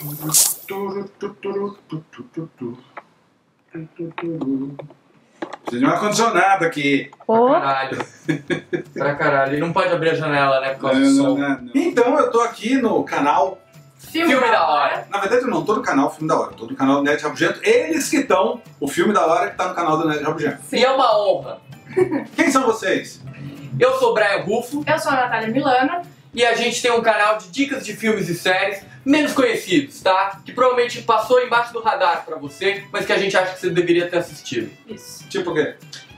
Precisa de um ar-condicionado aqui. Oh. Pra caralho. Pra caralho. E não pode abrir a janela, né? Por causa do sol. Não. Então eu tô aqui no canal Filme da Hora. Na verdade eu não tô no canal Filme da Hora. Tô no canal do Nerd Rabugento. Eles que estão. O Filme da Hora que tá no canal do Nerd Rabugento. E é uma honra. Quem são vocês? Eu sou o Bryan Rufo. Eu sou a Natália Milano. E a gente tem um canal de dicas de filmes e séries menos conhecidos, tá? Que provavelmente passou embaixo do radar pra você, mas que a gente acha que você deveria ter assistido. Isso. Tipo o quê?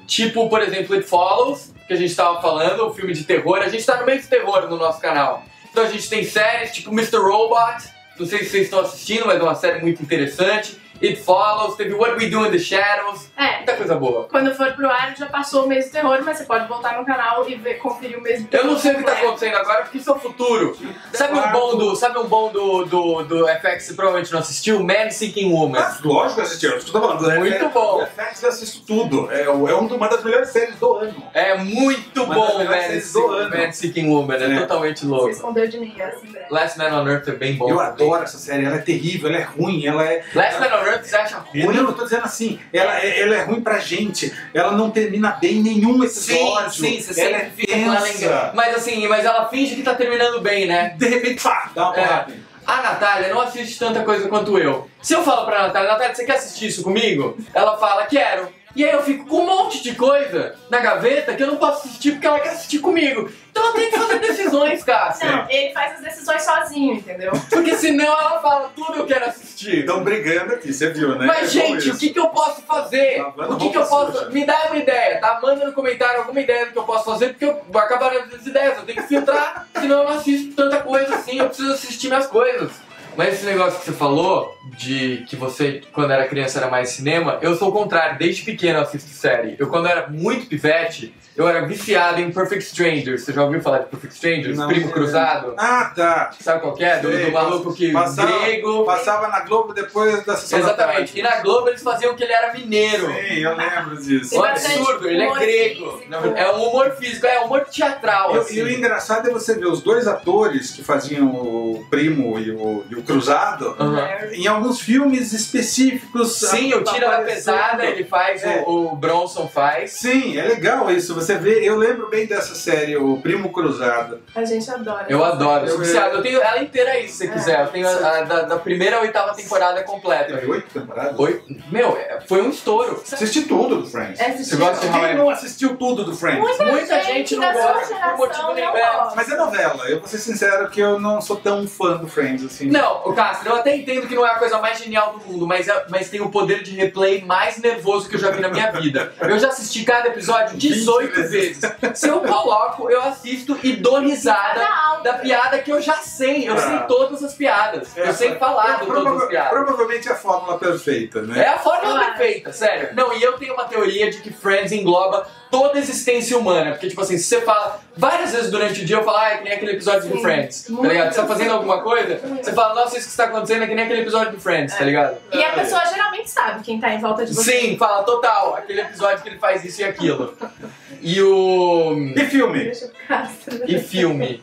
Tipo, por exemplo, It Follows, que a gente tava falando, um filme de terror. A gente tá no meio de terror no nosso canal. Então a gente tem séries tipo Mr. Robot, não sei se vocês estão assistindo, mas é uma série muito interessante. It Follows, teve What We Do In The Shadows, muita coisa boa. Quando for pro ar já passou o mês do terror, mas você pode voltar no canal e ver, conferir o mês do terror. Eu não sei o que tá acontecendo agora, porque isso é o futuro. Sabe um bom do FX que provavelmente não assistiu? Man Seeking Woman. Mas lógico que assistiu, eu estou falando. Muito bom. O FX eu assisto tudo, é uma das melhores séries do ano. É muito bom Man Seeking Woman, é totalmente louco. Você escondeu de ninguém assim. Last Man on Earth é bem bom. Eu adoro essa série, ela é terrível, ela é ruim, ela é... Last Man on Earth você acha ruim? Eu não tô dizendo assim, ela é ruim pra gente, ela não termina bem nenhum episódio. Sim, ela é tensa. Mas ela finge que tá terminando bem, né? De repente, pá, dá uma porrada. A Natália não assiste tanta coisa quanto eu. Se eu falo pra Natália, Natália, você quer assistir isso comigo? Ela fala, quero. E aí eu fico com um monte de coisa na gaveta que eu não posso assistir porque ela quer assistir comigo. Então ela tem que fazer decisões, Cássia. Não, ele faz as decisões sozinho, entendeu? Porque senão ela fala, tudo eu quero assistir. Estão brigando aqui, você viu, né? Mas gente, o que eu posso fazer? Me dá uma ideia, tá? Manda no comentário alguma ideia do que eu posso fazer, porque eu vou acabar as ideias, eu tenho que filtrar, senão eu não assisto tanta coisa assim, eu preciso assistir minhas coisas. Mas esse negócio que você falou, de que você, quando era criança, era mais cinema, eu sou o contrário, desde pequeno eu assisto série. Eu, quando era muito pivete, eu era viciado em Perfect Strangers. Você já ouviu falar de Perfect Strangers? Não, Primo Cruzado? Ah, tá. Sabe qual que é? Do maluco que... grego. Passava na Globo depois da sessão. Exatamente. E na Globo eles faziam que ele era mineiro. Sim, eu lembro disso. Um absurdo, ele é grego. Físico. É um humor físico, é um humor teatral. Assim. E o engraçado é você ver os dois atores que faziam o Primo e o Cruzado, em alguns filmes específicos. Sim, o Tira da Pesada, ele faz, o Bronson faz. Sim, é legal isso, você vê, eu lembro bem dessa série, o Primo Cruzado. A gente adora. Eu adoro, eu tenho ela inteira aí, se você quiser, eu tenho da primeira à oitava temporada completa. Teve 8 temporadas? Meu, foi um estouro. Assisti tudo do Friends. Você gosta de quem não assistiu tudo do Friends? Muita gente não gosta, por motivo nenhum. Mas é novela, eu vou ser sincero que eu não sou tão fã do Friends assim. Não, Cássio, eu até entendo que não é a coisa mais genial do mundo, mas tem o poder de replay mais nervoso que eu já vi na minha vida. Eu já assisti cada episódio 18 vezes. Se eu coloco, eu assisto e dou risada da piada que eu já sei. Eu sei todas as piadas. Eu sei falar de todas as piadas. Provavelmente é a fórmula perfeita, né? É a fórmula perfeita, sério. Não, e eu tenho uma teoria de que Friends engloba toda a existência humana. Porque, tipo assim, se você fala várias vezes durante o dia, eu falo, ah, é que nem aquele episódio do Friends, tá ligado? Você tá fazendo alguma coisa, você fala, nossa, isso que está acontecendo é que nem aquele episódio do Friends, tá ligado? E a pessoa geralmente sabe quem tá em volta de você. Sim, fala, total, aquele episódio que ele faz isso e aquilo. E filme? E filme.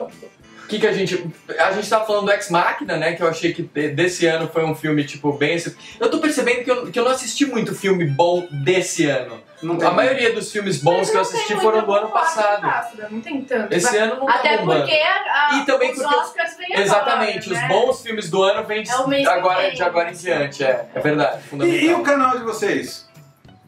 Que a gente... A gente tava falando do Ex Machina, né? Que eu achei que desse ano foi um filme, tipo, bem... Eu tô percebendo que eu não assisti muito filme bom desse ano. A maioria dos filmes bons que eu assisti foram do ano passado. Não tem tanto. Esse ano não tá bombando. Até porque os Oscars vêm agora. Exatamente, os bons filmes do ano vêm de agora em diante. É verdade, fundamental. E o canal de vocês?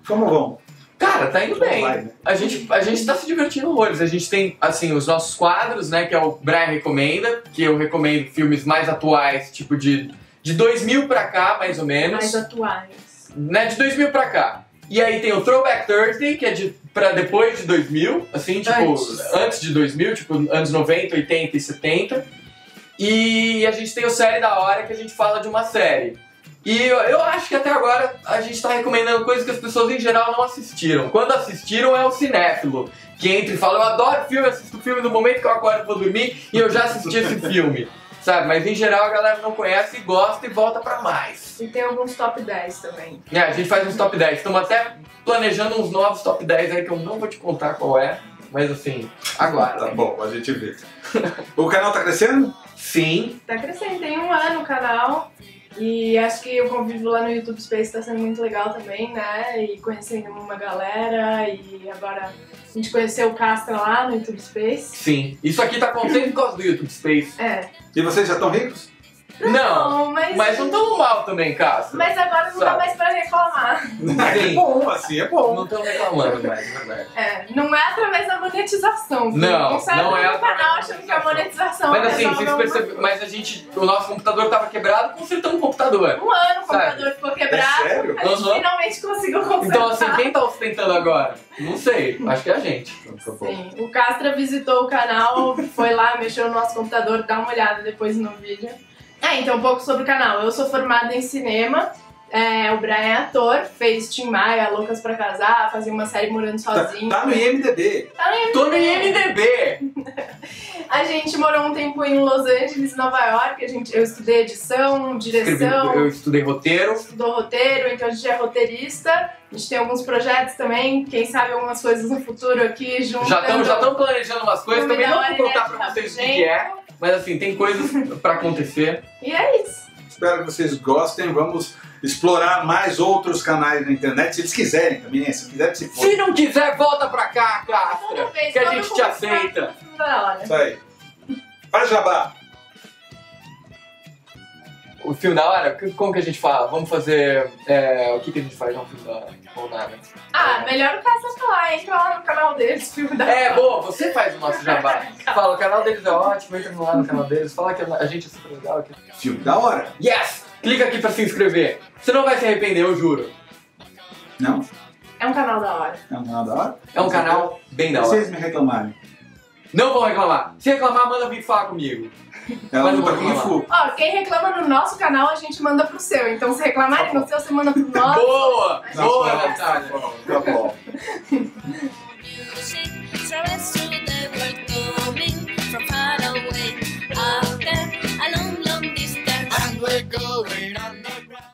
Como vão? Cara, tá indo bem. A gente tá se divertindo horrores. A gente tem, assim, os nossos quadros, né? Que é o Bryan Recomenda, que eu recomendo filmes mais atuais, tipo de 2000 pra cá, mais ou menos. Mais atuais. Né, de 2000 pra cá. E aí tem o Throwback Thursday, que é pra depois de 2000, assim, tipo, antes de 2000, tipo, anos 90, 80 e 70. E a gente tem o Série da Hora, que a gente fala de uma série. E eu acho que até agora a gente tá recomendando coisas que as pessoas em geral não assistiram. Quando assistiram é o cinéfilo, que entra e fala, eu adoro filme, assisto filme no momento que eu acordo e vou dormir, e eu já assisti esse filme. Sabe, mas em geral a galera não conhece e gosta e volta pra mais. E tem alguns top 10 também. É, a gente faz uns top 10. Estamos até planejando uns novos top 10 aí que eu não vou te contar qual é. Mas assim, agora. Tá bom, a gente vê. O canal tá crescendo? Sim. Tá crescendo, tem um ano o canal. E acho que o convívio lá no YouTube Space tá sendo muito legal também, né? E conhecendo uma galera, e agora a gente conheceu o Castro lá no YouTube Space. Sim, isso aqui tá acontecendo por causa do YouTube Space. É. E vocês já estão ricos? Não, mas não tão mal também, Castro. Mas agora não dá mais pra reclamar. É bom, assim, é bom. Não estão reclamando mais, na verdade. É, não é através da monetização. Não, não é canal achando que é a monetização. Mas assim, vocês perceberam, mas a gente, o nosso computador tava quebrado, consertamos o computador. Um ano o computador ficou quebrado, a gente finalmente conseguiu consertar. Então assim, quem tá ostentando agora? Não sei, acho que é a gente. Sim, o Castro visitou o canal, foi lá, mexeu no nosso computador, dá uma olhada depois no vídeo. É, então um pouco sobre o canal. Eu sou formada em cinema, o Bryan é ator, fez Tim Maia, Loucas Pra Casar, fazia uma série Morando Sozinha. Tá no IMDB! Tá no IMDB! Tô no IMDB! A gente morou um tempo em Los Angeles, Nova York, eu estudei edição, direção... Eu estudei roteiro. Estudou roteiro, então a gente é roteirista. A gente tem alguns projetos também, quem sabe algumas coisas no futuro aqui, junto... Já estamos planejando umas coisas, também não vou contar pra vocês o que é. Mas assim, tem coisas pra acontecer. E é isso. Espero que vocês gostem. Vamos explorar mais outros canais na internet, se eles quiserem também, né? Se quiser, se for. Se não quiser, volta pra cá, Castra, que a gente te aceita. Isso aí. Vai, Jabá. O filme da hora? Como que a gente fala? Vamos fazer... o que a gente faz no filme da hora? Ou nada. Ah, melhor o Cássio falar, entra lá no canal deles, filme da hora. É, boa, você faz o nosso jabá. Fala, o canal deles é ótimo, entra lá no canal deles, fala que a gente é super legal. Filme da hora? Yes! Clica aqui pra se inscrever. Você não vai se arrepender, eu juro. Não? É um canal da hora. É um canal da hora? É um canal bem da hora. Vocês me reclamarem. Não vão reclamar. Se reclamar, manda vir falar comigo. Ela não tá com info. Ó, quem reclama no nosso canal, a gente manda pro seu. Então, se reclamarem no seu, você manda pro nosso. Boa! Boa, Natália! Tá bom.